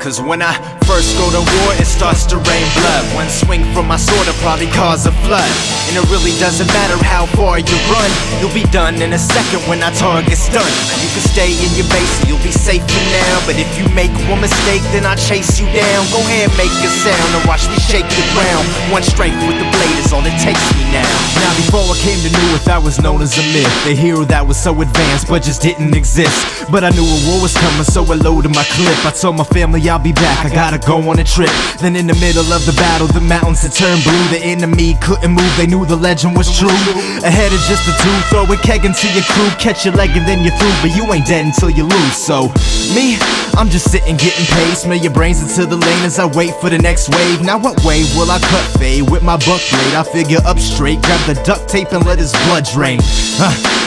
Cause when I first go to war, it starts to rain blood. One swing from my sword will probably cause a flood. And it really doesn't matter how far you run, you'll be done in a second when our target's done. You can stay in your base, you'll be safe for now. But if you make one mistake, then I'll chase you down. Go ahead, make a sound and watch me shake the ground. One strike with the blade is all it takes me now. Now before I came to Newerth, I was known as a myth, a hero that was so advanced but just didn't exist. But I knew a war was coming, so I loaded my clip. I told my family I'll be back, I gotta go on a trip. Then in the middle of the battle, the mountains had turned blue. The enemy couldn't move, they knew the legend was true. Ahead of just the two, throw a keg into your crew. Catch your leg and then you're through, but you ain't dead until you lose. So me, I'm just sitting getting paid. Smell your brains into the lane as I wait for the next wave. Now what wave will I cut, fade? With my buck blade, I figure up straight. Grab the duct tape and let his blood drain.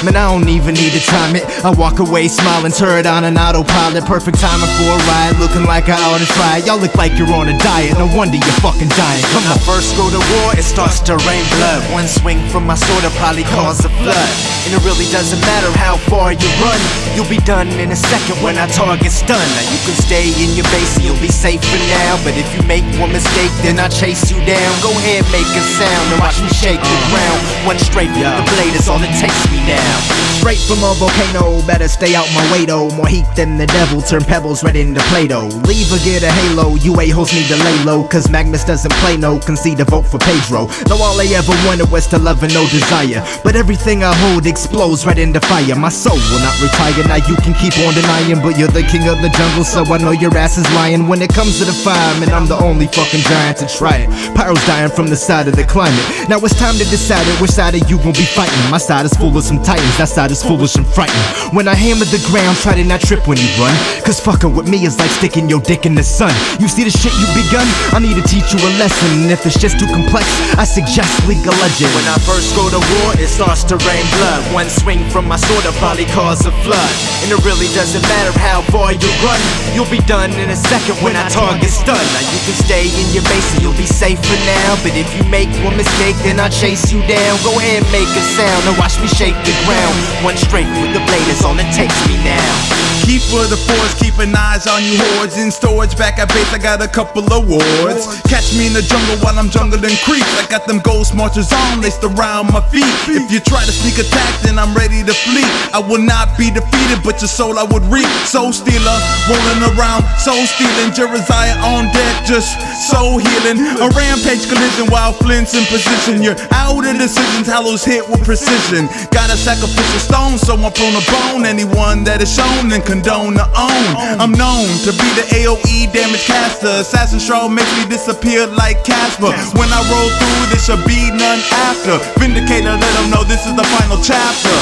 Man, I don't even need to time it. I walk away smiling, turret on an autopilot. Perfect timing for a ride, looking like I ought to try it. Y'all look like you're on a diet, no wonder you're fucking dying. Come on. When I first go to war, it starts to rain blood. One swing from my sword will probably cause a flood. And it really doesn't matter how far you run, you'll be done in a second when our target's done. Now you can stay in your base and you'll be safe for now. But if you make one mistake, then I'll chase you down. Go ahead, make a sound and watch me shake the ground. One straight with the blade is all it takes me now. Straight from a volcano, better stay out my way though. More heat than the devil, turn pebbles right into Play-Doh. Leave or get a halo, you a-holes need to lay low. Cause Magnus doesn't play no, concede a vote for Pedro. Though all I ever wanted was to love and no desire, but everything I hold explodes right into fire. My soul will not retire, now you can keep on denying. But you're the king of the jungle, so I know your ass is lying. When it comes to the fireman, I'm the only fucking giant to try it. Pyro's dying from the side of the climate. Now it's time to decide it, which side of you gon' be fighting. My side is full of some titans, that side is foolish and frightened. When I hammer the ground, try to not trip when you run, cause fucking with me is like sticking your dick in the sun. You see the shit you begun? I need to teach you a lesson, and if it's just too complex, I suggest League of Legends. When I first go to war, it starts to rain blood. One swing from my sword will probably cause a flood. And it really doesn't matter how far you run, you'll be done in a second when our target's done. Now you can stay in your base and you'll be safe for now. But if you make one mistake, then I'll chase you down. Go ahead, make a sound and watch me shake the ground. One straight with the blade is all it takes me now. Keep for the force, keeping eyes on you hordes. In storage, back at base, I got a couple of wards. Catch me in the jungle while I'm jungling creeps. I got them ghost marchers on, laced around my feet. If you try to sneak attack, then I'm ready to flee. I will not be defeated, but your soul I would reap. Soul stealer, rolling around, soul stealing. Jerusalem on deck, just soul healing. A rampage collision while flints in position. You're out of decisions, hollows hit with precision. Got a sacrificial stone, so I'm prone to bone anyone that is shown and condone to own. I'm known to be the AOE damage caster. Assassin Shroud makes me disappear like Casper. When I roll through, there should be none after. Vindicator, let them know this is the final chapter.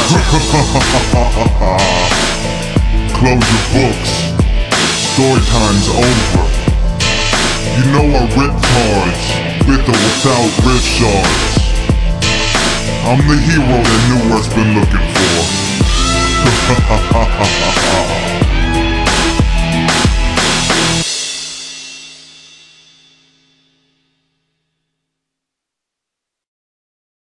Close your books, story time's over. You know I rip cards, with or without rip shards. I'm the hero that Newerth's been looking for. Ha ha ha ha ha ha.